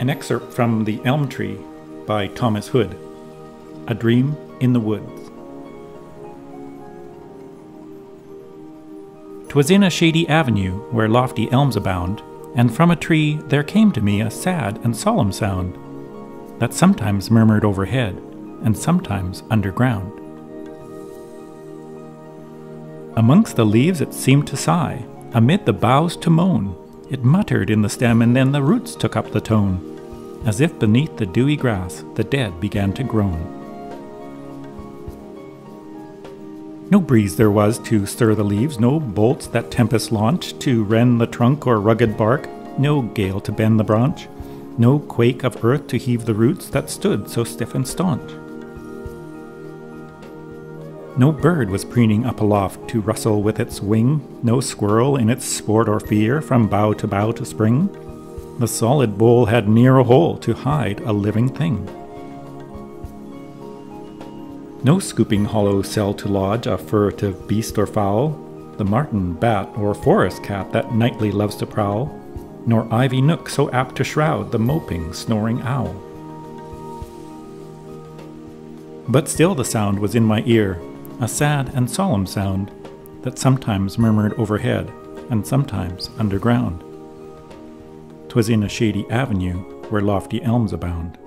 An excerpt from The Elm Tree by Thomas Hood. A Dream in the Woods. 'Twas in a shady avenue where lofty elms abound, and from a tree there came to me a sad and solemn sound that sometimes murmured overhead and sometimes underground. Amongst the leaves it seemed to sigh, amid the boughs to moan. It muttered in the stem, and then the roots took up the tone, as if beneath the dewy grass the dead began to groan. No breeze there was to stir the leaves, no bolts that tempest launched to rend the trunk or rugged bark, no gale to bend the branch, no quake of earth to heave the roots that stood so stiff and staunch. No bird was preening up aloft to rustle with its wing, no squirrel in its sport or fear from bough to spring. The solid bole had ne'er a hole to hide a living thing. No scooping hollow cell to lodge a furtive beast or fowl, the marten, bat, or forest cat that nightly loves to prowl, nor ivy nook so apt to shroud the moping, snoring owl. But still the sound was in my ear, a sad and solemn sound that sometimes murmured overhead and sometimes underground. 'Twas in a shady avenue where lofty elms abound.